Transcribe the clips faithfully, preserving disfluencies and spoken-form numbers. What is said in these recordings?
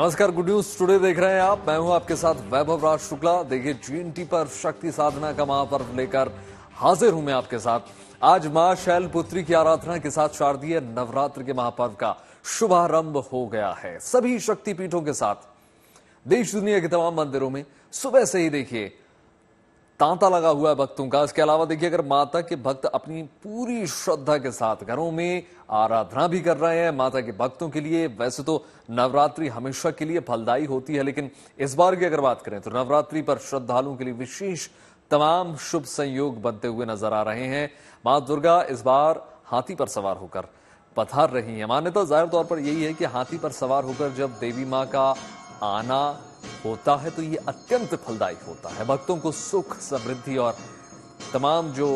नमस्कार, good news today देख रहे हैं आप। मैं हूं आपके साथ वैभव राज शुक्ला। देखिए, जीएनटी पर शक्ति साधना का महापर्व लेकर हाजिर हूं मैं आपके साथ। आज माँ शैलपुत्री की आराधना के साथ शारदीय नवरात्र के महापर्व का शुभारंभ हो गया है। सभी शक्तिपीठों के साथ देश दुनिया के तमाम मंदिरों में सुबह से ही देखिए तांता लगा हुआ है भक्तों का। इसके अलावा देखिए, अगर माता के भक्त अपनी पूरी श्रद्धा के साथ घरों में आराधना भी कर रहे हैं माता के भक्तों के लिए। वैसे तो नवरात्रि हमेशा के लिए फलदायी होती है, लेकिन इस बार की अगर बात करें तो नवरात्रि पर श्रद्धालुओं के लिए विशेष तमाम शुभ संयोग बनते हुए नजर आ रहे हैं। माँ दुर्गा इस बार हाथी पर सवार होकर पधार रही है। मान्यता जाहिर तौर पर यही है कि हाथी पर सवार होकर जब देवी माँ का आना होता है तो ये अत्यंत फलदायी होता है। भक्तों को सुख, समृद्धि और तमाम जो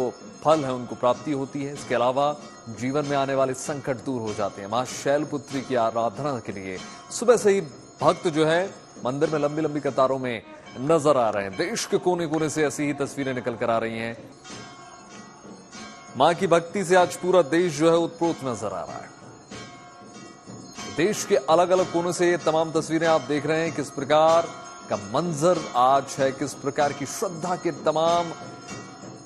फल है उनको प्राप्ति होती है। इसके अलावा जीवन में आने वाले संकट दूर हो जाते हैं। मां शैलपुत्री की आराधना के लिए सुबह से ही भक्त जो है मंदिर में लंबी लंबी कतारों में नजर आ रहे हैं। देश के कोने कोने से ऐसी ही तस्वीरें निकल कर आ रही हैं। मां की भक्ति से आज पूरा देश जो है उत्प्रोत नजर आ रहा है। देश के अलग अलग कोनों से ये तमाम तस्वीरें आप देख रहे हैं। किस प्रकार का मंजर आज है, किस प्रकार की श्रद्धा के तमाम,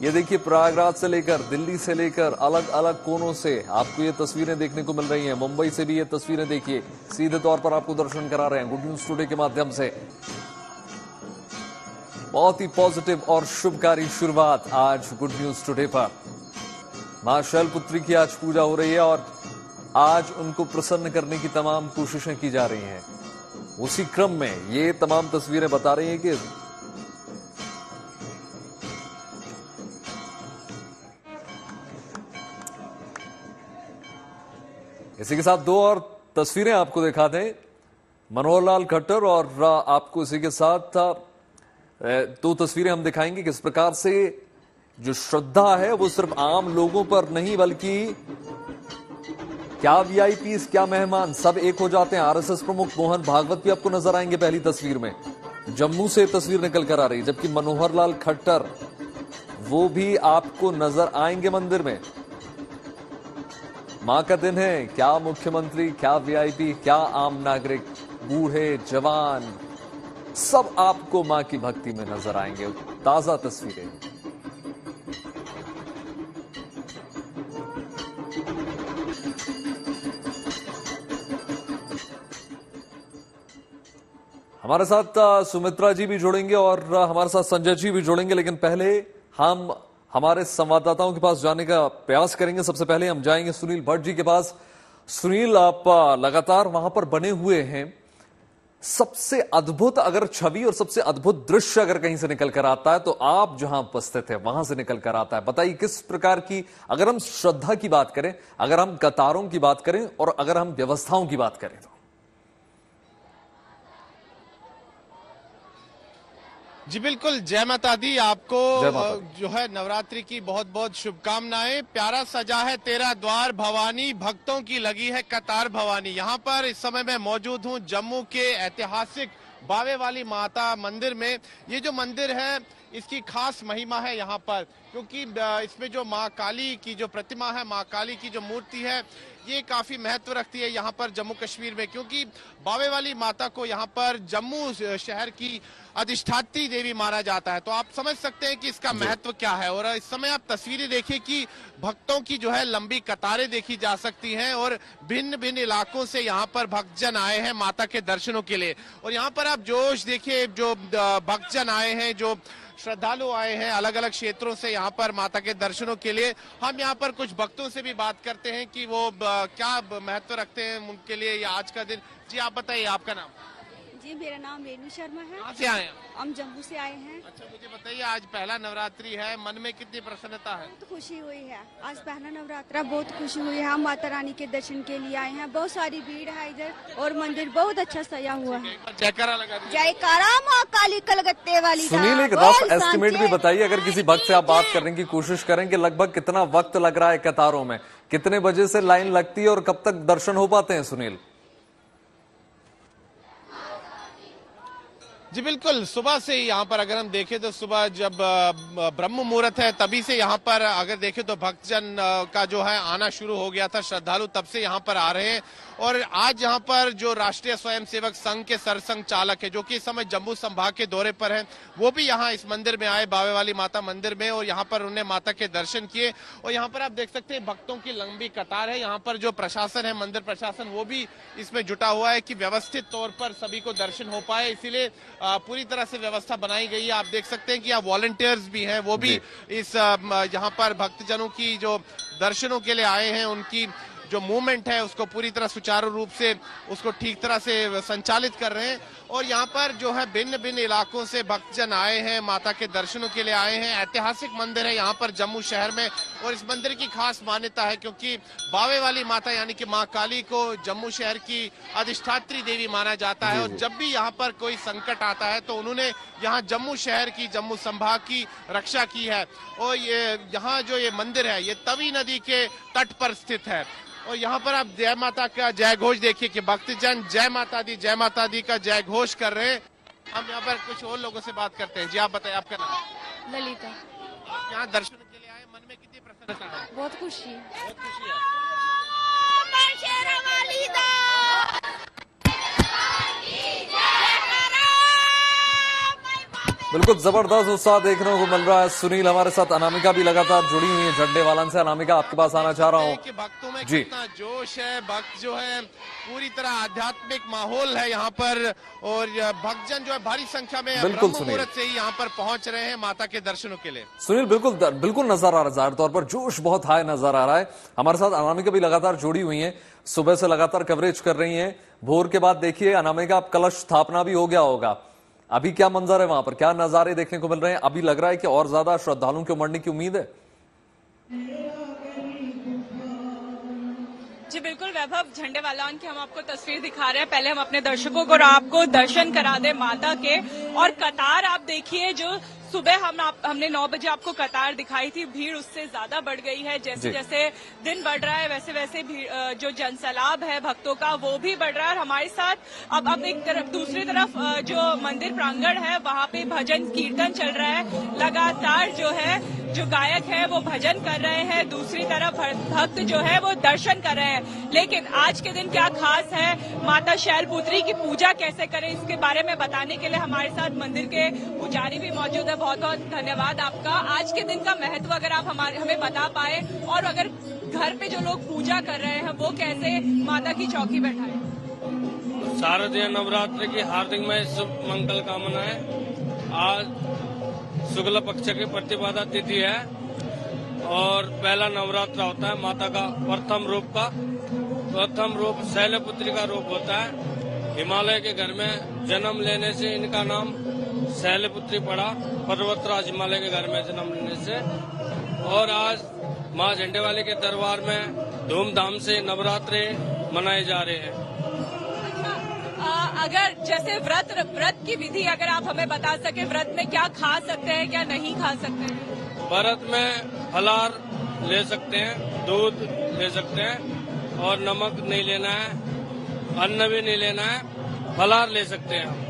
ये देखिए प्रयागराज से लेकर दिल्ली से लेकर अलग अलग कोनों से आपको ये तस्वीरें देखने को मिल रही हैं। मुंबई से भी ये तस्वीरें देखिए सीधे तौर पर आपको दर्शन करा रहे हैं गुड न्यूज टुडे के माध्यम से। बहुत ही पॉजिटिव और शुभकारी शुरुआत आज गुड न्यूज टुडे पर। मां शैलपुत्री की आज पूजा हो रही है और आज उनको प्रसन्न करने की तमाम कोशिशें की जा रही हैं। उसी क्रम में ये तमाम तस्वीरें बता रही हैं कि इसी के साथ दो और तस्वीरें आपको दिखा दें, मनोहरलाल खट्टर और आपको इसी के साथ दो तस्वीरें हम दिखाएंगे। किस प्रकार से जो श्रद्धा है वो सिर्फ आम लोगों पर नहीं बल्कि क्या वीआईपी, क्या मेहमान, सब एक हो जाते हैं। आरएसएस प्रमुख मोहन भागवत भी आपको नजर आएंगे पहली तस्वीर में। जम्मू से तस्वीर निकल कर आ रही है, जबकि मनोहरलाल खट्टर वो भी आपको नजर आएंगे मंदिर में। मां का दिन है, क्या मुख्यमंत्री, क्या वीआईपी, क्या आम नागरिक, बूढ़े जवान, सब आपको मां की भक्ति में नजर आएंगे। ताजा तस्वीरें। हमारे साथ सुमित्रा जी भी जुड़ेंगे और हमारे साथ संजय जी भी जुड़ेंगे, लेकिन पहले हम हमारे संवाददाताओं के पास जाने का प्रयास करेंगे। सबसे पहले हम जाएंगे सुनील भट्ट जी के पास। सुनील, आप लगातार वहां पर बने हुए हैं। सबसे अद्भुत अगर छवि और सबसे अद्भुत दृश्य अगर कहीं से निकल कर आता है तो आप जहां उपस्थित है वहां से निकल कर आता है। बताइए, किस प्रकार की, अगर हम श्रद्धा की बात करें, अगर हम कतारों की बात करें और अगर हम व्यवस्थाओं की बात करें तो। जी बिल्कुल, जय माता दी। आपको जो है नवरात्रि की बहुत बहुत शुभकामनाएं। प्यारा सजा है तेरा द्वार भवानी, भक्तों की लगी है कतार भवानी। यहाँ पर इस समय मैं मौजूद हूँ जम्मू के ऐतिहासिक बावे वाली माता मंदिर में। ये जो मंदिर है इसकी खास महिमा है यहाँ पर, क्योंकि इसमें जो माँ काली की जो प्रतिमा है, माँ काली की जो मूर्ति है, ये काफी महत्व रखती है यहाँ पर जम्मू कश्मीर में। क्योंकि बावे वाली माता को यहाँ पर जम्मू शहर की अधिष्ठात्री देवी माना जाता है, तो आप समझ सकते हैं कि इसका महत्व क्या है। और इस समय आप तस्वीरें देखिए कि भक्तों की जो है लंबी कतारें देखी जा सकती हैं और भिन्न भिन्न इलाकों से यहाँ पर भक्तजन आए हैं माता के दर्शनों के लिए। और यहाँ पर आप जोश देखिए, जो भक्तजन आए हैं, जो श्रद्धालु आए हैं अलग अलग क्षेत्रों से यहाँ पर माता के दर्शनों के लिए। हम यहाँ पर कुछ भक्तों से भी बात करते हैं कि वो क्या महत्व रखते हैं उनके लिए या आज का दिन। जी आप बताइए, आपका नाम? जी, मेरा नाम रेनू शर्मा है। कहाँ से आए हैं? हम जम्मू से आए हैं। अच्छा, मुझे बताइए, आज पहला नवरात्रि है, मन में कितनी प्रसन्नता है? बहुत खुशी हुई है, आज पहला नवरात्रा, बहुत खुशी हुई है। हम माता रानी के दर्शन के लिए आए हैं। बहुत सारी भीड़ है इधर और मंदिर बहुत अच्छा सजा हुआ है। जयकारा लगा, जयकारा माँ काली कलगत्ते वाली। सुनील, एक रफ एस्टिमेट भी बताइए, अगर किसी भक्त से आप बात करने की कोशिश करें कि लगभग कितना वक्त लग रहा है, कतारों में कितने बजे से लाइन लगती है और कब तक दर्शन हो पाते हैं? सुनील जी बिल्कुल, सुबह से ही यहाँ पर अगर हम देखें तो सुबह जब ब्रह्म मुहूर्त है तभी से यहाँ पर अगर देखें तो भक्तजन का जो है आना शुरू हो गया था। श्रद्धालु तब से यहाँ पर आ रहे हैं और आज यहाँ पर जो राष्ट्रीय स्वयंसेवक संघ के सरसंघ चालक है जो कि इस समय जम्मू संभाग के दौरे पर हैं, वो भी यहाँ इस मंदिर में आए, बावे वाली माता मंदिर में, और यहाँ पर उन्होंने माता के दर्शन किए। और यहाँ पर आप देख सकते हैं भक्तों की लंबी कतार है। यहाँ पर जो प्रशासन है, मंदिर प्रशासन, वो भी इसमें जुटा हुआ है कि व्यवस्थित तौर पर सभी को दर्शन हो पाए, इसीलिए पूरी तरह से व्यवस्था बनाई गई है। आप देख सकते हैं कि यहाँ वॉलंटियर्स भी हैं, वो भी इस यहाँ पर भक्तजनों की जो दर्शनों के लिए आए हैं उनकी जो मूवमेंट है उसको पूरी तरह सुचारू रूप से उसको ठीक तरह से संचालित कर रहे हैं। और यहाँ पर जो है भिन्न भिन्न इलाकों से भक्तजन आए हैं, माता के दर्शनों के लिए आए हैं। ऐतिहासिक मंदिर है यहाँ पर जम्मू शहर में, और इस मंदिर की खास मान्यता है क्योंकि बावे वाली माता यानी कि माँ काली को जम्मू शहर की अधिष्ठात्री देवी माना जाता है। और जब भी यहाँ पर कोई संकट आता है तो उन्होंने यहाँ जम्मू शहर की, जम्मू संभाग की रक्षा की है। और ये यहाँ जो ये मंदिर है ये तवी नदी के तट पर स्थित है। और यहाँ पर आप जय माता का जय घोष देखिए कि भक्तजन जय माता दी, जय माता दी का जय घोष कर रहे हैं। हम यहाँ पर कुछ और लोगों से बात करते हैं। जी आप बताइए, आपका नाम? ललिता। आप यहाँ दर्शन के लिए आए, मन में कितनी प्रसन्नता है? बहुत खुशी है, बहुत खुशी है। बिल्कुल जबरदस्त उत्साह देखने को मिल रहा है। सुनील, हमारे साथ अनामिका भी लगातार जुड़ी हुई है झंडे वालन से। अनामिका, आपके पास आना चाह रहा हूँ। कितना जोश है, भक्त जो है पूरी तरह आध्यात्मिक माहौल है यहाँ पर, और भक्तजन जो है भारी संख्या में ब्रह्म मुहूर्त से ही यहाँ पर पहुंच रहे हैं माता के दर्शनों के लिए। सुनील, बिल्कुल बिल्कुल नजर आ रहा है, जाहिर तौर पर जोश बहुत हाई नजर आ रहा है। हमारे साथ अनामिका भी लगातार जुड़ी हुई है, सुबह से लगातार कवरेज कर रही है। भोर के बाद देखिए अनामिका, आप कलश स्थापना भी हो गया होगा, अभी क्या मंजर है वहां पर, क्या नजारे देखने को मिल रहे हैं? अभी लग रहा है कि और ज्यादा श्रद्धालुओं के उमड़ने की उम्मीद है। जी बिल्कुल वैभव, झंडे वालान की हम आपको तस्वीर दिखा रहे हैं। पहले हम अपने दर्शकों को और आपको दर्शन करा दे माता के। और कतार आप देखिए, जो सुबह हम आप, हमने नौ बजे आपको कतार दिखाई थी, भीड़ उससे ज्यादा बढ़ गई है। जैसे जैसे दिन बढ़ रहा है वैसे वैसे जो जनसैलाब है भक्तों का वो भी बढ़ रहा है। और हमारे साथ अब अब एक तरफ दूसरी तरफ जो मंदिर प्रांगण है वहाँ पे भजन कीर्तन चल रहा है। लगातार जो है जो गायक है वो भजन कर रहे हैं, दूसरी तरफ भक्त जो है वो दर्शन कर रहे हैं। लेकिन आज के दिन क्या खास है, माता शैलपुत्री की पूजा कैसे करें, इसके बारे में बताने के लिए हमारे साथ मंदिर के पुजारी भी मौजूद है। बहुत बहुत धन्यवाद आपका। आज के दिन का महत्व अगर आप हमारे हमें बता पाए, और अगर घर पे जो लोग पूजा कर रहे हैं वो कैसे माता की चौकी बैठाए। शारदीय नवरात्र की हार्दिक में शुभ मंगल कामना है। आज शुक्ल पक्ष की प्रतिपदा तिथि है और पहला नवरात्र होता है माता का, प्रथम रूप का। प्रथम रूप शैलपुत्री का रूप होता है। हिमालय के घर में जन्म लेने से इनका नाम शैलपुत्री पड़ा, पर्वतराज हिमालय के घर में जन्म लेने से। और आज माँ झंडे वाले के दरबार में धूमधाम से नवरात्रे मनाए जा रहे हैं। अगर जैसे व्रत व्रत की विधि अगर आप हमें बता सके, व्रत में क्या खा सकते हैं क्या नहीं खा सकते हैं? व्रत में फलाहार ले सकते हैं, दूध ले सकते हैं, और नमक नहीं लेना है, अन्न भी नहीं लेना है, फलाहार ले सकते हैं।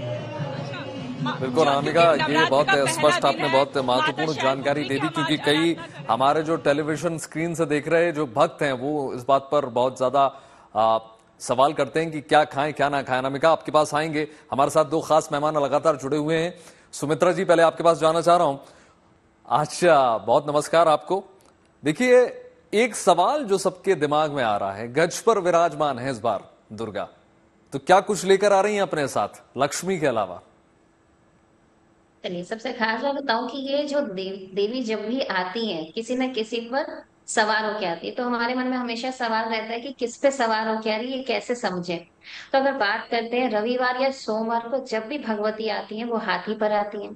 बिल्कुल अनामिका, ये बहुत स्पष्ट आपने बहुत महत्वपूर्ण जानकारी दे दी, क्योंकि कई हमारे जो टेलीविजन स्क्रीन से देख रहे जो भक्त हैं वो इस बात पर बहुत ज्यादा सवाल करते हैं कि क्या खाएं क्या ना खाएं। अनामिका, आपके पास आएंगे। हमारे साथ दो खास मेहमान लगातार जुड़े हुए हैं। सुमित्रा जी, पहले आपके पास जाना चाह रहा हूँ। अच्छा, बहुत नमस्कार आपको। देखिए, एक सवाल जो सबके दिमाग में आ रहा है, गज पर विराजमान है इस बार दुर्गा, तो क्या कुछ लेकर आ रही हैं अपने साथ लक्ष्मी के अलावा? चलिए, सबसे खास बात बताऊं कि ये जो देव, देवी जब भी आती है किसी ना किसी पर सवार होके आती है, तो हमारे मन में हमेशा सवाल रहता है कि किस पे सवार होके आ रही है, ये कैसे समझे। तो अगर बात करते हैं, रविवार या सोमवार को जब भी भगवती आती है वो हाथी पर आती है।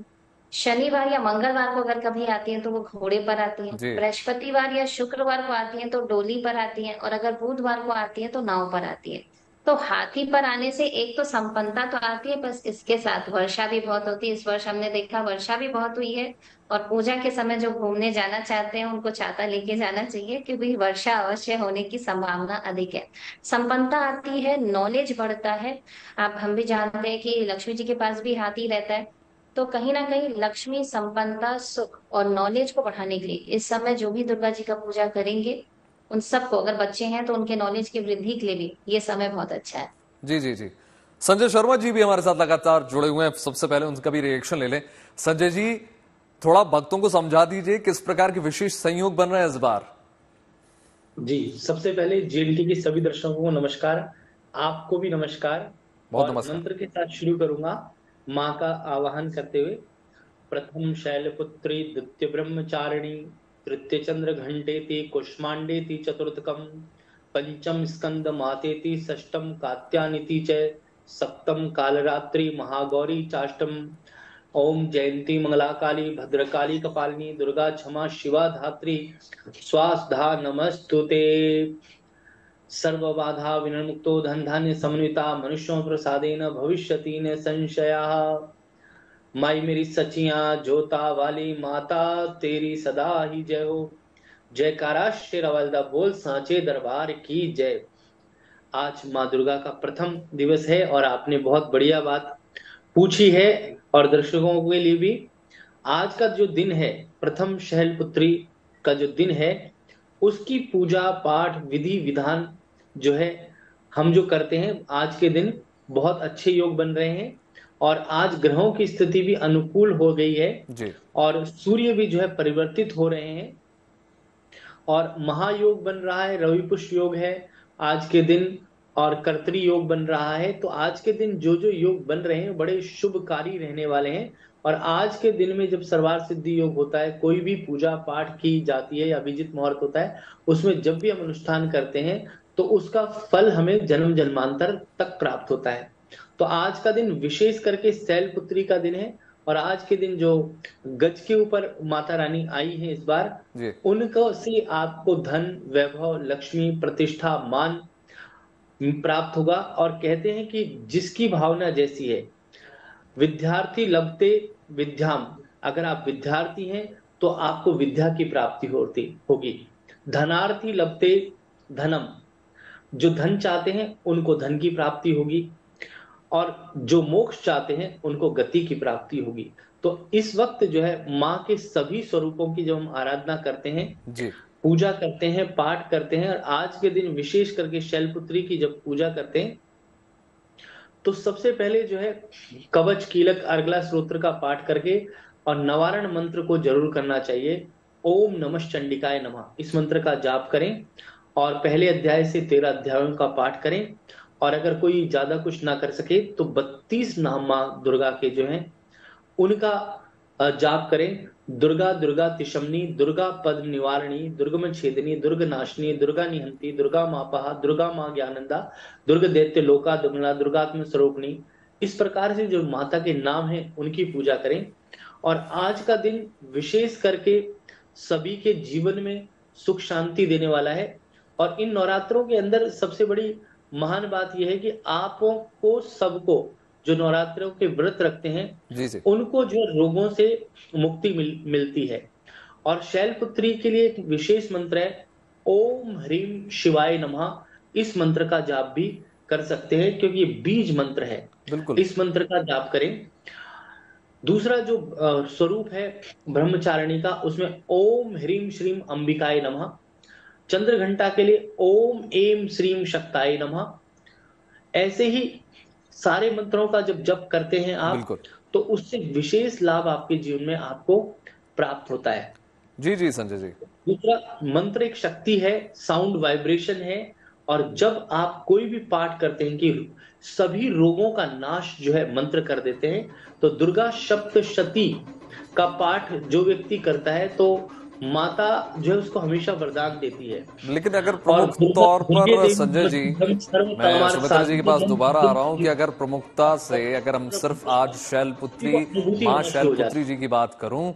शनिवार या मंगलवार को अगर कभी आती है तो वो घोड़े पर आती है। बृहस्पतिवार या शुक्रवार को आती है तो डोली पर आती है, और अगर बुधवार को आती है तो नाव पर आती है। तो हाथी पर आने से एक तो संपन्नता तो आती है, बस इसके साथ वर्षा भी बहुत होती है। इस वर्ष हमने देखा वर्षा भी बहुत हुई है, और पूजा के समय जो घूमने जाना चाहते हैं उनको छाता लेके जाना चाहिए, क्योंकि वर्षा अवश्य होने की संभावना अधिक है। संपन्नता आती है, नॉलेज बढ़ता है। आप हम भी जानते हैं कि लक्ष्मी जी के पास भी हाथी रहता है, तो कहीं ना कहीं लक्ष्मी संपन्नता, सुख और नॉलेज को बढ़ाने के लिए इस समय जो भी दुर्गा जी का पूजा करेंगे उन सबको, अगर बच्चे हैं तो उनके नॉलेज की वृद्धि के लिए भी ये समय बहुत अच्छा है। जी जी जी, संजय शर्मा जी भी हमारे साथ लगातार जुड़े हुए हैं, सबसे पहले उनका भी रिएक्शन ले लें। संजय जी, थोड़ा भक्तों को समझा दीजिए किस प्रकार के विशेष संयोग बन रहे हैं इस बार। जी, सबसे पहले जेएलटी के सभी दर्शकों को नमस्कार, आपको भी नमस्कार। बहुत नमस्कार। मंत्र के साथ शुरू करूंगा, माँ का आवाहन करते हुए। प्रथम शैलपुत्री द्वितीय ब्रह्मचारिणी तृतीय चंद्र घंटेति कुष्मांडेति चतुर्थकम पंचम स्कंद मातेति षष्टम कात्यानिति च सप्तम कालरात्रि महागौरी चाष्टम ओम जयंती मंगलाकाली भद्रकाली कपालिनी दुर्गा क्षमा शिवा धात्री स्वासधा नमस्तुते। सर्वबाधा विनिर्मुक्तो धनधान्य समन्विता मनुष्यों प्रसादेन भविष्यति न संशया। माई मेरी सचिया जोता वाली माता तेरी सदा ही जय हो। जयकारा शेरा वालदा बोल सांचे दरबार की जय। आज माँ दुर्गा का प्रथम दिवस है और आपने बहुत बढ़िया बात पूछी है और दर्शकों के लिए भी। आज का जो दिन है, प्रथम शैलपुत्री का जो दिन है, उसकी पूजा पाठ विधि विधान जो है हम जो करते हैं, आज के दिन बहुत अच्छे योग बन रहे हैं और आज ग्रहों की स्थिति भी अनुकूल हो गई है और सूर्य भी जो है परिवर्तित हो रहे हैं और महायोग बन रहा है, रवि पुष्य योग है आज के दिन और कर्तरी योग बन रहा है। तो आज के दिन जो जो योग बन रहे हैं बड़े शुभकारी रहने वाले हैं। और आज के दिन में जब सर्वार्थ सिद्धि योग होता है, कोई भी पूजा पाठ की जाती है या अभिजित मुहूर्त होता है, उसमें जब भी हम अनुष्ठान करते हैं तो उसका फल हमें जन्म जन्मांतर तक प्राप्त होता है। तो आज का दिन विशेष करके शैलपुत्री का दिन है और आज के दिन जो गज के ऊपर माता रानी आई है इस बार, उनको से आपको धन, वैभव, लक्ष्मी, प्रतिष्ठा, मान प्राप्त होगा। और कहते हैं कि जिसकी भावना जैसी है, विद्यार्थी लभते विद्याम, अगर आप विद्यार्थी हैं तो आपको विद्या की प्राप्ति होती होगी। धनार्थी लभते धनम, जो धन चाहते हैं उनको धन की प्राप्ति होगी और जो मोक्ष चाहते हैं उनको गति की प्राप्ति होगी। तो इस वक्त जो है माँ के सभी स्वरूपों की जब हम आराधना करते हैं, जी, पूजा करते हैं, पाठ करते हैं और आज के दिन विशेष करके शैलपुत्री की जब पूजा करते हैं तो सबसे पहले जो है कवच, कीलक, अर्गला स्त्रोत्र का पाठ करके और नवारण मंत्र को जरूर करना चाहिए। ओम नमः चंडिकाय नमः, इस मंत्र का जाप करें और पहले अध्याय से तेरह अध्यायों का पाठ करें। और अगर कोई ज्यादा कुछ ना कर सके तो बत्तीस नाम माँ दुर्गा के जो हैं उनका जाप करें। दुर्गा दुर्गा तिशमनी, दुर्गा पद निवारणी, दुर्गम छेदनी, दुर्ग नाशनी, दुर्गा निहंती, दुर्गा मापहा, दुर्गा माँ ज्ञानंदा, दुर्ग दैत्य लोका दुमला, दुर्गात्म स्वरूपणी। इस प्रकार से जो माता के नाम है उनकी पूजा करें। और आज का दिन विशेष करके सभी के जीवन में सुख शांति देने वाला है। और इन नवरात्रों के अंदर सबसे बड़ी महान बात यह है कि आपको सबको जो नवरात्रों के व्रत रखते हैं उनको जो रोगों से मुक्ति मिल, मिलती है। और शैलपुत्री के लिए एक विशेष मंत्र है, ओम ह्रीम शिवाय नमः। इस मंत्र का जाप भी कर सकते हैं क्योंकि ये बीज मंत्र है, इस मंत्र का जाप करें। दूसरा जो स्वरूप है ब्रह्मचारिणी का, उसमें ओम ह्रीम श्रीम अंबिकाय नमः। चंद्र घंटा के लिए ओम एम श्रीम शक्ताय नमः। ऐसे ही सारे मंत्रों का जब जप करते हैं आप तो उससे विशेष लाभ आपके जीवन में आपको प्राप्त होता है। जी जी संजय जी, दूसरा मंत्र एक शक्ति है, साउंड वाइब्रेशन है और जब आप कोई भी पाठ करते हैं कि सभी रोगों का नाश जो है मंत्र कर देते हैं। तो दुर्गा सप्तशती का पाठ जो व्यक्ति करता है तो माता जो है उसको हमेशा वरदान देती है। लेकिन अगर प्रमुख तौर पर संजय जी, मैं सुमित्रा जी के पास दोबारा आ रहा हूँ कि अगर प्रमुखता से अगर हम सिर्फ आज शैलपुत्री, माँ शैलपुत्री जी की बात करूं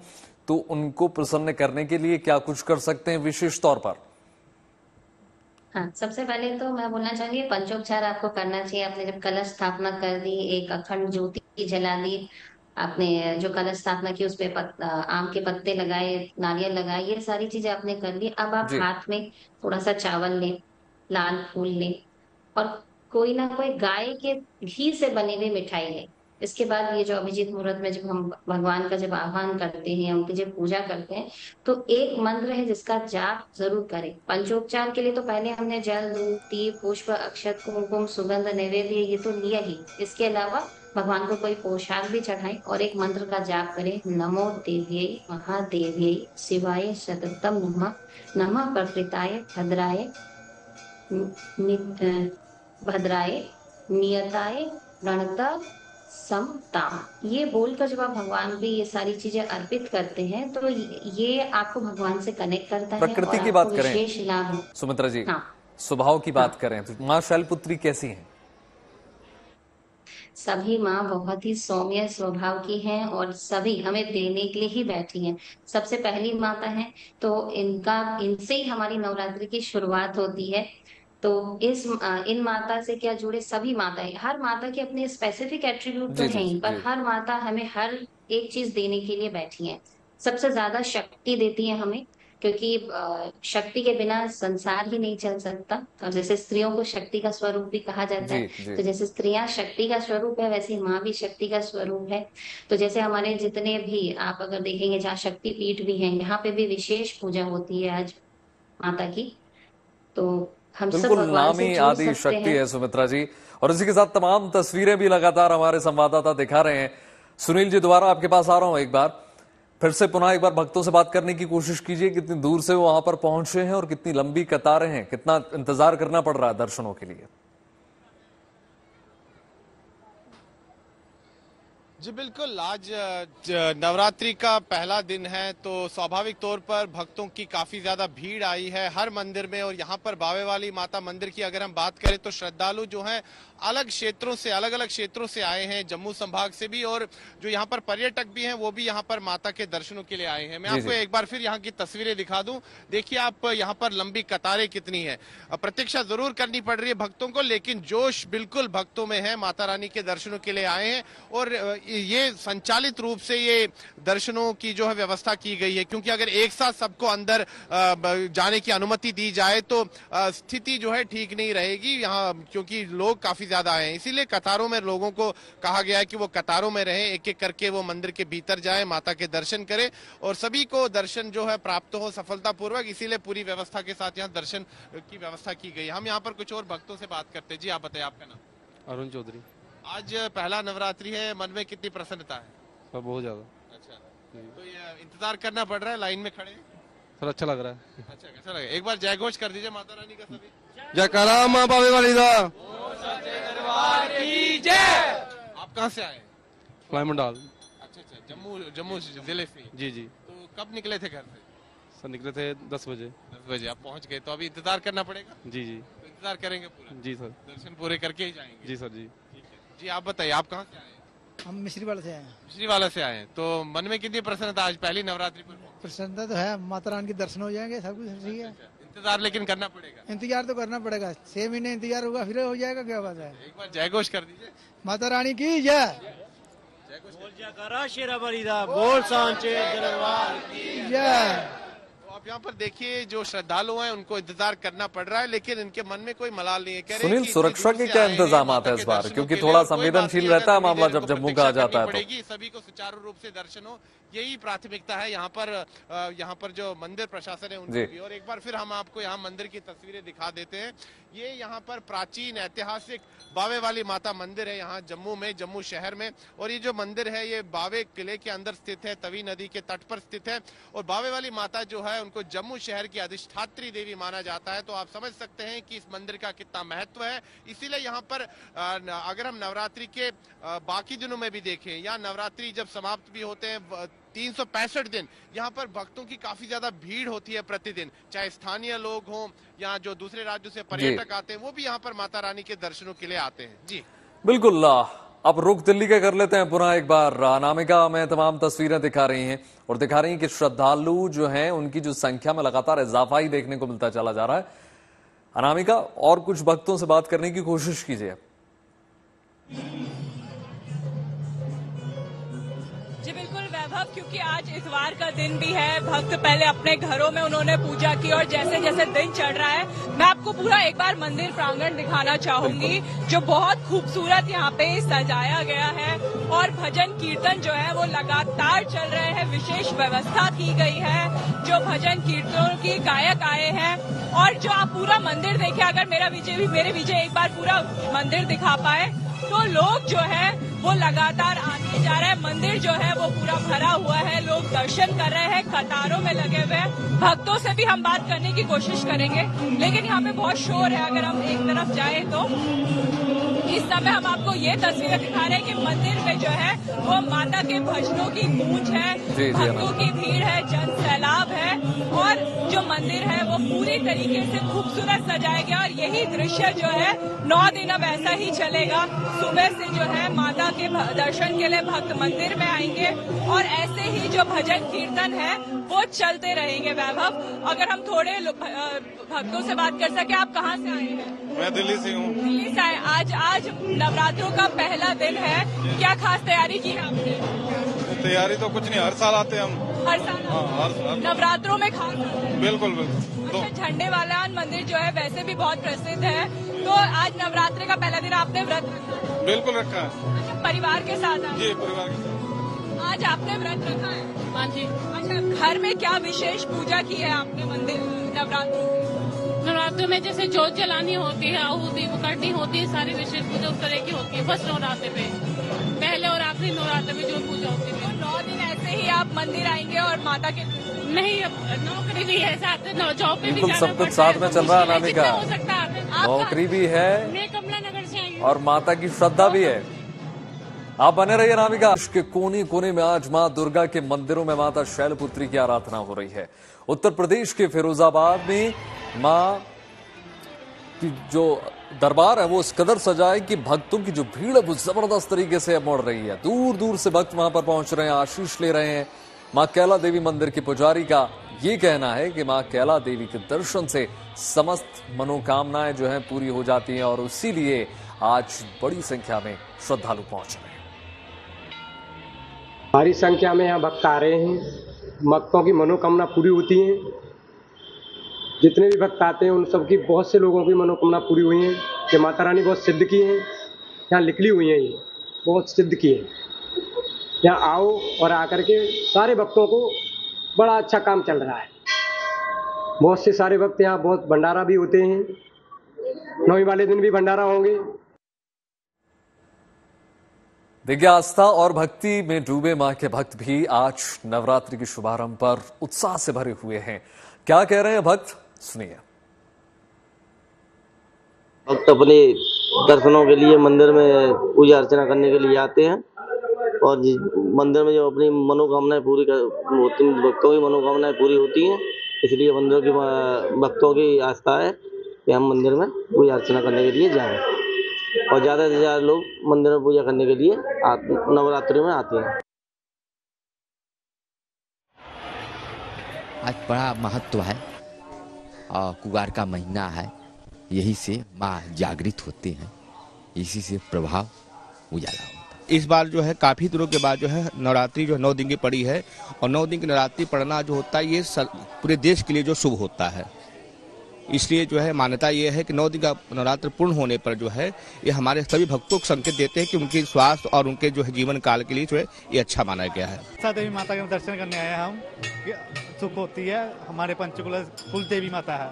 तो उनको प्रसन्न करने के लिए क्या कुछ कर सकते हैं विशेष तौर पर? हाँ, सबसे पहले तो मैं बोलना चाहूंगी पंचोपचार आपको करना चाहिए। आपने जब कलश स्थापना कर दी, एक अखंड ज्योति जला दी, आपने जो कलश स्थापना की उस पे पत, आम के पत्ते लगाए, नारियल लगाए, ये सारी चीजें आपने कर ली। अब आप हाथ में थोड़ा सा चावल लें, लाल फूल लें और कोई ना कोई गाय के घी से बनी हुई मिठाई लें। इसके बाद ये जो अभिजीत मुहूर्त में जब हम भगवान का जब आह्वान करते हैं, उनकी जब पूजा करते हैं, तो एक मंत्र है जिसका जाप जरूर करें। पंचोपचार के लिए तो पहले हमने जल, दूध, दीप, पुष्प, अक्षत, कुमकुम, सुगंध, नैवेद्य ये तो लिया ही। इसके अलावा भगवान को कोई पोशाक भी चढ़ाएं और एक मंत्र का जाप करें। नमो देव्यै महादेव्यै शिवाय शततम नमः, नमः प्रकृताय भद्राय भद्राय नियताय प्रणता समताम। ये बोलकर जब आप भगवान पे ये सारी चीजें अर्पित करते हैं तो ये आपको भगवान से कनेक्ट करता है। प्रकृति की बात करें, विशेष लाभ। सुमित्रा जी, हाँ, स्वभाव की बात हाँ, करें तो माँ शैलपुत्री कैसी हैं? सभी माँ बहुत ही सौम्य स्वभाव की हैं और सभी हमें देने के लिए ही बैठी हैं। सबसे पहली माता हैं तो इनका इनसे ही हमारी नवरात्रि की शुरुआत होती है। तो इस इन माता से क्या जुड़े सभी माताएं, हर माता के अपने स्पेसिफिक एट्रीब्यूट तो हैं, पर हर माता हमें हर एक चीज देने के लिए बैठी है। सबसे ज्यादा शक्ति देती है हमें, क्योंकि शक्ति के बिना संसार ही नहीं चल सकता। और जैसे स्त्रियों को शक्ति का स्वरूप भी कहा जाता है, तो जैसे स्त्रियां शक्ति का स्वरूप है वैसे माँ भी शक्ति का स्वरूप है। तो जैसे हमारे जितने भी आप अगर देखेंगे जहाँ शक्तिपीठ भी है, यहाँ पे भी विशेष पूजा होती है आज माता की। तो हम बिल्कुल नाम ही आदि शक्ति है सुमित्रा जी, और इसी के साथ तमाम तस्वीरें भी लगातार हमारे संवाददाता दिखा रहे हैं। सुनील जी, दोबारा आपके पास आ रहा हूं, एक बार फिर से पुनः एक बार भक्तों से बात करने की कोशिश कीजिए। कितनी दूर से वो वहां पर पहुंचे हैं और कितनी लंबी कतारें हैं, कितना इंतजार करना पड़ रहा है दर्शनों के लिए? जी बिल्कुल, आज नवरात्रि का पहला दिन है तो स्वाभाविक तौर पर भक्तों की काफ़ी ज़्यादा भीड़ आई है हर मंदिर में। और यहाँ पर बावे वाली माता मंदिर की अगर हम बात करें तो श्रद्धालु जो हैं अलग क्षेत्रों से, अलग अलग क्षेत्रों से आए हैं, जम्मू संभाग से भी, और जो यहाँ पर पर्यटक भी हैं वो भी यहाँ पर माता के दर्शनों के लिए आए हैं। मैं आपको एक बार फिर यहाँ की तस्वीरें दिखा दूँ। देखिए आप यहाँ पर लंबी कतारें कितनी है, प्रतीक्षा जरूर करनी पड़ रही है भक्तों को, लेकिन जोश बिल्कुल भक्तों में है, माता रानी के दर्शनों के लिए आए हैं। और ये संचालित रूप से ये दर्शनों की जो है व्यवस्था की गई है, क्योंकि अगर एक साथ सबको अंदर जाने की अनुमति दी जाए तो स्थिति जो है ठीक नहीं रहेगी यहाँ, क्योंकि लोग काफी ज्यादा आए हैं। इसीलिए कतारों में लोगों को कहा गया है कि वो कतारों में रहें, एक एक करके वो मंदिर के भीतर जाए, माता के दर्शन करें और सभी को दर्शन जो है प्राप्त हो सफलतापूर्वक। इसीलिए पूरी व्यवस्था के साथ यहाँ दर्शन की व्यवस्था की गई। हम यहाँ पर कुछ और भक्तों से बात करते हैं। जी आप बताइए, आपका नाम? अरुण चौधरी। आज पहला नवरात्रि है, मन में कितनी प्रसन्नता है? सब बहुत ज्यादा। अच्छा, तो ये इंतजार करना पड़ रहा है, लाइन में खड़े हैं, सर अच्छा लग रहा है? अच्छा, कैसा लग रहा है? एक बार जय घोष कर दीजिए माता रानी का सभी। जयकारा माँ बावे वाली दा। आप कहाँ से आए? फ्लाईमंडाल। अच्छा अच्छा, जम्मू जम्मू जिले से? जी जी। तो कब निकले थे घर से? सर निकले थे दस बजे। दस बजे आप पहुँच गए, तो अभी इंतजार करना पड़ेगा? जी जी, इंतजार करेंगे पूरा। जी सर, दर्शन पूरे करके ही जाएंगे। जी सर जी। जी आप बताइए, आप कहाँ से आए हैं? हम मिश्री वाला से आए हैं। मिश्री वाला से आए हैं, तो मन में कितनी प्रसन्नता आज पहली नवरात्रि पर? प्रसन्नता तो है, माता रानी के दर्शन हो जाएंगे, सब कुछ ठीक है। इंतजार लेकिन करना पड़ेगा? इंतजार तो करना पड़ेगा, छह महीने इंतजार होगा फिर हो जाएगा, क्या बात है। एक बार जय घोष कर दीजिए माता रानी की जय। जय। आप यहाँ पर देखिए जो श्रद्धालु हैं उनको इंतजार करना पड़ रहा है, लेकिन इनके मन में कोई मलाल नहीं है। कह रहे सुनील, सुरक्षा के क्या इंतजाम है इस बार, क्योंकि थोड़ा संवेदनशील रहता है मामला जब जम्मू का आ जाता है? पड़ेगी सभी को सुचारू रूप से दर्शन हो, यही प्राथमिकता है यहाँ पर। यहाँ पर जो मंदिर प्रशासन है उनकी भी। और एक बार फिर हम आपको यहाँ मंदिर की तस्वीरें दिखा देते हैं। ये यहाँ पर प्राचीन ऐतिहासिक बावे वाली माता मंदिर है यहाँ जम्मू में, जम्मू शहर में। और ये जो मंदिर है ये बावे किले के अंदर स्थित है, तवी नदी के तट पर स्थित है। और बावे वाली माता जो है उनको जम्मू शहर की अधिष्ठात्री देवी माना जाता है, तो आप समझ सकते हैं कि इस मंदिर का कितना महत्व है। इसीलिए यहाँ पर अगर हम नवरात्रि के बाकी दिनों में भी देखें या नवरात्रि जब समाप्त भी होते हैं तीन सौ पैंसठ दिन यहाँ पर भक्तों की काफी ज्यादा भीड़ होती है प्रतिदिन, चाहे स्थानीय लोग हों या जो दूसरे राज्यों से पर्यटक आते हैं वो भी यहाँ पर माता रानी के दर्शनों के लिए आते हैं। जी बिल्कुल, अब रुख दिल्ली का कर लेते हैं पुनः एक बार। अनामिका में तमाम तस्वीरें दिखा रही हैं और दिखा रही हैं कि श्रद्धालु जो हैं उनकी जो संख्या में लगातार इजाफा ही देखने को मिलता चला जा रहा है। अनामिका, और कुछ भक्तों से बात करने की कोशिश कीजिए। जी बिल्कुल वैभव, क्योंकि आज इतवार का दिन भी है। भक्त पहले अपने घरों में उन्होंने पूजा की और जैसे जैसे दिन चढ़ रहा है, मैं आपको पूरा एक बार मंदिर प्रांगण दिखाना चाहूंगी जो बहुत खूबसूरत यहाँ पे सजाया गया है और भजन कीर्तन जो है वो लगातार चल रहे हैं। विशेष व्यवस्था की गई है, जो भजन कीर्तनों की गायक आए हैं और जो आप पूरा मंदिर देखे, अगर मेरा विजय भी मेरे विजय एक बार पूरा मंदिर दिखा पाए तो लोग जो है वो लगातार आते जा रहे हैं। मंदिर जो है वो पूरा भरा हुआ है, लोग दर्शन कर रहे हैं, कतारों में लगे हुए हैं। भक्तों से भी हम बात करने की कोशिश करेंगे, लेकिन यहाँ पे बहुत शोर है। अगर हम एक तरफ जाए तो इस समय हम आपको ये तस्वीरें दिखा रहे हैं कि मंदिर में जो है वो माता के भजनों की गूंज है, भक्तों की भीड़ है, जन सैलाब है और जो मंदिर है वो पूरी तरीके से खूबसूरत सजाया गया और यही दृश्य जो है नौ दिन अब ऐसा ही चलेगा। सुबह से जो है माता के दर्शन के लिए भक्त मंदिर में आएंगे और ऐसे ही जो भजन कीर्तन है वो चलते रहेंगे। वैभव, अगर हम थोड़े भक्तों से बात कर सके, आप कहाँ से आए हैं? मैं दिल्ली से हूँ। दिल्ली से आए। आज आज नवरात्रों का पहला दिन है, क्या खास तैयारी की है आपने? तैयारी तो कुछ नहीं, हर साल आते हम। हर साल, हाँ, हर साल नवरात्रों में खास? बिल्कुल बिल्कुल। अच्छा, झंडे वाला मंदिर जो है वैसे भी बहुत प्रसिद्ध है, तो आज नवरात्रि का पहला दिन आपने व्रत रखा? बिल्कुल रखा है। अच्छा, परिवार के साथ? जी, परिवार के साथ आज आपने व्रत रखा है? हाँ जी। अच्छा, घर में क्या विशेष पूजा की है आपने मंदिर नवरात्रि? नवरात्रि में जैसे जोत जलानी होती है, आहुति करनी होती है, सारी विशेष पूजा उस तरह की होती है। बस नवरात्रि पे पहले और आखिरी नवरात्रि में जो पूजा होती है। तो नौ दिन ऐसे ही आप मंदिर आएंगे और माता के? नहीं, नौकरी भी है साथ में, जॉब पे भी, सब कुछ साथ में चल रहा है। अनामिका, हो सकता है नौकरी भी है, मैं कमला नगर से आई हूं, और माता की श्रद्धा भी है। आप बने रहिए अनामिका। देश के कोने कोने में आज मां दुर्गा के मंदिरों में माता शैलपुत्री की आराधना हो रही है। उत्तर प्रदेश के फिरोजाबाद में मां की जो दरबार है वो इस कदर सजा है कि भक्तों की जो भीड़ है वो जबरदस्त तरीके से मोड़ रही है। दूर दूर से भक्त वहां पर पहुंच रहे हैं, आशीष ले रहे हैं। माँ कैला देवी मंदिर के पुजारी का ये कहना है कि माँ कैला देवी के दर्शन से समस्त मनोकामनाएं जो हैं पूरी हो जाती हैं और उसीलिए आज बड़ी संख्या में श्रद्धालु पहुंच रहे हैं। भारी संख्या में यहाँ भक्त आ रहे हैं, भक्तों की मनोकामना पूरी होती है। जितने भी भक्त आते हैं उन सब की, बहुत से लोगों की मनोकामना पूरी हुई है कि माता रानी बहुत सिद्ध की है, यहाँ निकली हुई है, ये बहुत सिद्ध की है। यहाँ आओ और आकर के सारे भक्तों को बड़ा अच्छा काम चल रहा है। बहुत से सारे भक्त यहाँ, बहुत भंडारा भी होते हैं, नौवीं वाले दिन भी भंडारा होंगे। देखिए, आस्था और भक्ति में डूबे मां के भक्त भी आज नवरात्रि के शुभारंभ पर उत्साह से भरे हुए हैं। क्या कह रहे हैं भक्त, सुनिए। भक्त अपने दर्शनों के लिए मंदिर में पूजा अर्चना करने के लिए आते हैं और मंदिर में जो अपनी मनोकामनाएं पूरी कर होती, भक्तों की मनोकामनाएं पूरी होती हैं, इसलिए मंदिर की भक्तों की आस्था है कि हम मंदिर में पूजा अर्चना करने के लिए जाएं और ज़्यादा से ज़्यादा लोग मंदिर में पूजा करने के लिए नवरात्रि में आते हैं। आज बड़ा महत्व है और कुंवार का महीना है, यही से माँ जागृत होते हैं, इसी से प्रभाव उजाला हो। इस बार जो है काफ़ी दिनों के बाद जो है नवरात्रि जो है नौ दिन की पड़ी है और नौ दिन की नवरात्रि पढ़ना जो होता है ये पूरे देश के लिए जो शुभ होता है, इसलिए जो है मान्यता ये है कि नौ दिन का नवरात्र पूर्ण होने पर जो है ये हमारे सभी भक्तों को संकेत देते हैं कि उनके स्वास्थ्य और उनके जो है जीवन काल के लिए जो है ये अच्छा माना गया है। माता देवी माता के दर्शन करने आए हम, सुख होती है। हमारे पंचकुला कुल देवी माता है,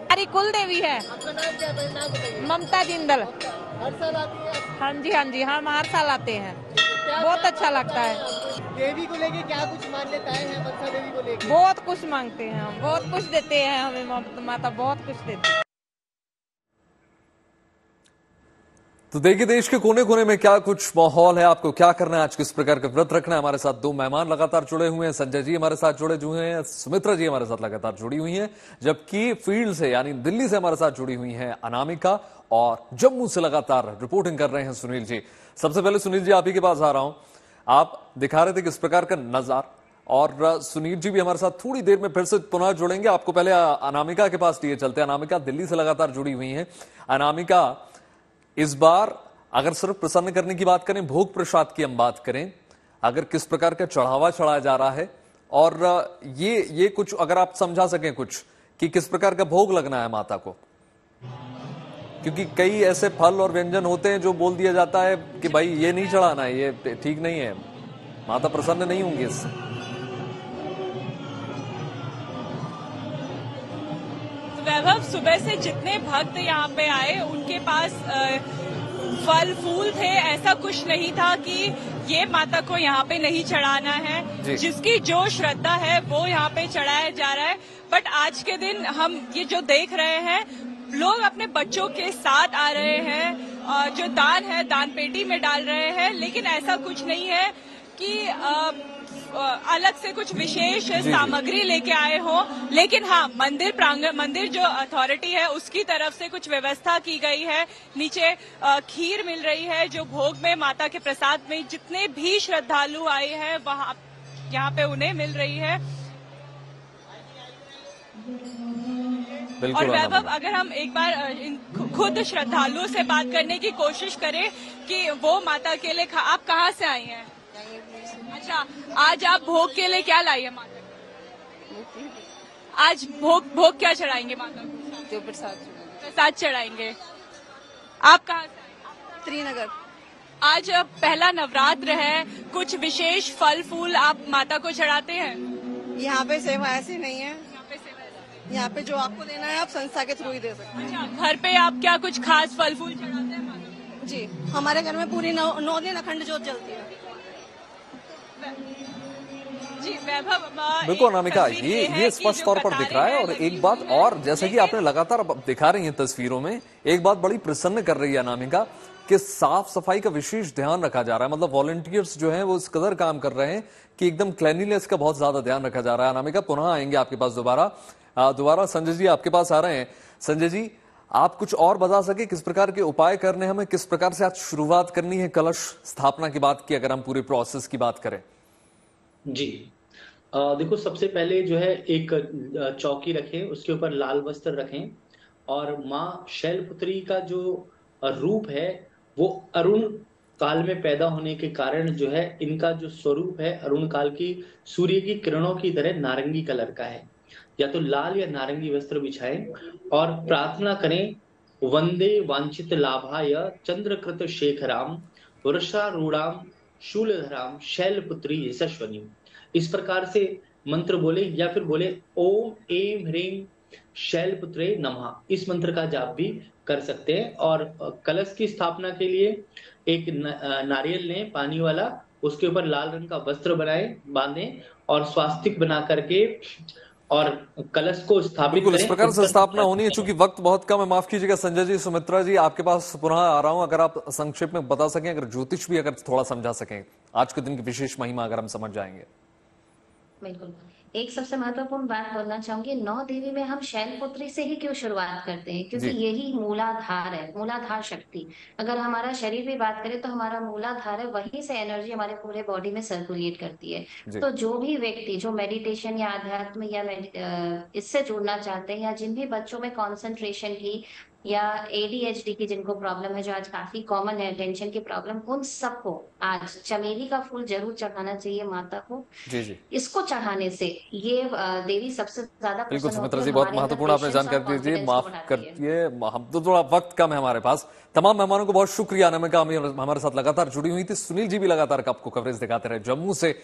हमारी कुल देवी है। ममता जिंदल। हर साल आती है? हाँ जी, हाँ जी, हम हर साल आते हैं, बहुत अच्छा लगता है। देवी को लेके क्या कुछ मान्यताएं हैं ममता देवी को लेके? बहुत कुछ मांगते हैं हम, बहुत कुछ देते हैं हमें माता, बहुत कुछ देती है। तो देखिए, देश के कोने कोने में क्या कुछ माहौल है, आपको क्या करना है, आज किस प्रकार का व्रत रखना है। हमारे साथ दो मेहमान लगातार जुड़े हुए हैं, संजय जी हमारे साथ जुड़े हुए हैं, सुमित्रा जी हमारे साथ लगातार जुड़ी हुई हैं, जबकि फील्ड से यानी दिल्ली से हमारे साथ जुड़ी हुई हैं अनामिका और जम्मू से लगातार रिपोर्टिंग कर रहे हैं सुनील जी। सबसे पहले सुनील जी, आप ही के पास आ रहा हूँ। आप दिखा रहे थे किस प्रकार का नजारा, और सुनील जी भी हमारे साथ थोड़ी देर में फिर से पुनः जुड़ेंगे। आपको पहले अनामिका के पास लिए चलते हैं। अनामिका दिल्ली से लगातार जुड़ी हुई हैं। अनामिका, इस बार अगर सिर्फ प्रसन्न करने की बात करें, भोग प्रसाद की हम बात करें, अगर किस प्रकार का चढ़ावा चढ़ाया जा रहा है, और ये ये कुछ अगर आप समझा सकें कुछ कि किस प्रकार का भोग लगना है माता को, क्योंकि कई ऐसे फल और व्यंजन होते हैं जो बोल दिया जाता है कि भाई ये नहीं चढ़ाना है, ये ठीक नहीं है, माता प्रसन्न नहीं होंगी इससे। वैभव, सुबह से जितने भक्त यहाँ पे आए उनके पास आ, फल फूल थे, ऐसा कुछ नहीं था कि ये माता को यहाँ पे नहीं चढ़ाना है। जिसकी जो श्रद्धा है वो यहाँ पे चढ़ाया जा रहा है। बट आज के दिन हम ये जो देख रहे हैं, लोग अपने बच्चों के साथ आ रहे हैं, जो दान है दान पेटी में डाल रहे हैं, लेकिन ऐसा कुछ नहीं है कि आ, अलग से कुछ विशेष सामग्री लेके आए हो। लेकिन हाँ, मंदिर प्रांगण, मंदिर जो अथॉरिटी है उसकी तरफ से कुछ व्यवस्था की गई है। नीचे खीर मिल रही है जो भोग में, माता के प्रसाद में जितने भी श्रद्धालु आए हैं वहाँ यहाँ पे उन्हें मिल रही है। और वैभव, अगर हम एक बार खुद श्रद्धालुओं से बात करने की कोशिश करें कि वो माता के लिए, आप कहाँ से आई हैं? अच्छा, आज आप भोग के लिए क्या लाई है माता? आज भोग भोग क्या चढ़ाएंगे माता को? जो प्रसाद प्रसाद चढ़ाएंगे। आप कहाँ से आएंगे? त्रीनगर। आज पहला नवरात्र है, कुछ विशेष फल फूल आप माता को चढ़ाते हैं? यहाँ पे सेवा ऐसी नहीं है, यहाँ पे सेवा ऐसी नहीं, यहाँ पे जो आपको देना है आप संस्था के थ्रू ही दे सकते हैं। घर पे आप क्या कुछ खास फल फूल चढ़ाते हैं माता को? जी, हमारे घर में पूरी नौ दिन अखंड जोत जलती है। जी वैभव, बिल्कुल अनामिका, ये ये स्पष्ट तौर पर दिख रहा है। और एक बात और, जैसे कि आपने लगातार दिखा रही हैं तस्वीरों में, एक बात बड़ी प्रसन्न कर रही है अनामिका कि साफ सफाई का विशेष ध्यान रखा जा रहा है। मतलब वॉलंटियर्स जो हैं वो इस कदर काम कर रहे हैं कि एकदम क्लीनलीनेस का बहुत ज्यादा ध्यान रखा जा रहा है। अनामिका, पुनः आएंगे आपके पास दोबारा दोबारा संजय जी आपके पास आ रहे हैं। संजय जी, आप कुछ और बता सके किस प्रकार के उपाय करने, हमें किस प्रकार से आज शुरुआत करनी है कलश स्थापना की बात की, अगर हम पूरे प्रोसेस की बात करें? जी देखो, सबसे पहले जो है एक चौकी रखें, उसके ऊपर लाल वस्त्र रखें, और माँ शैलपुत्री का जो रूप है वो अरुण काल में पैदा होने के कारण जो है इनका जो स्वरूप है अरुण काल की सूर्य की किरणों की तरह नारंगी कलर का है। या तो लाल या नारंगी वस्त्र बिछाएं और प्रार्थना करें, वंदे वांछित लाभाय चंद्रकृत शेखराम वर्षारूढ़ाम शूलधराम शैलपुत्री यशस्वनी। इस प्रकार से मंत्र बोले, या फिर बोले ओम एम ह्रीम शैलपुत्रे नमः। इस मंत्र का जाप भी कर सकते हैं। और कलश की स्थापना के लिए एक नारियल लें पानी वाला, उसके ऊपर लाल रंग का वस्त्र बनाए बांधे और स्वास्तिक बना करके और कलश को स्थापित करें। इस प्रकार से स्थापना होनी है। चूंकि वक्त बहुत कम है, माफ कीजिएगा संजय जी, सुमित्रा जी आपके पास पुनः आ रहा हूं, अगर आप संक्षेप में बता सकें, अगर ज्योतिष भी अगर थोड़ा समझा सकें आज के दिन की विशेष महिमा, अगर हम समझ जाएंगे। बिल्कुल, एक सबसे महत्वपूर्ण बात बोलना चाहूंगी, नौ देवी में हम शैलपुत्री से ही क्यों शुरुआत करते हैं, क्योंकि यही मूलाधार है, मूलाधार शक्ति। अगर हमारा शरीर भी बात करें तो हमारा मूलाधार है, वहीं से एनर्जी हमारे पूरे बॉडी में सर्कुलेट करती है। तो जो भी व्यक्ति जो मेडिटेशन या अध्यात्म या इससे जुड़ना चाहते हैं, या जिन भी बच्चों में कॉन्सेंट्रेशन की या एडीएचडी की जिनको प्रॉब्लम है, जो आज काफी कॉमन है, टेंशन की प्रॉब्लम, उन सबको आज चमेली का फूल जरूर चढ़ाना चाहिए माता को। जी जी, इसको चढ़ाने से ये देवी सबसे ज्यादा। बिल्कुल सुमित्रा जी, बहुत महत्वपूर्ण आपने जानकारी दीजिए, माफ करिए, हम तो थोड़ा वक्त कम है हमारे पास। तमाम मेहमानों को बहुत शुक्रिया, अनामिका हमारे साथ लगातार जुड़ी हुई थी। सुनील जी भी लगातार आपको कवरेज दिखाते रहे जम्मू से।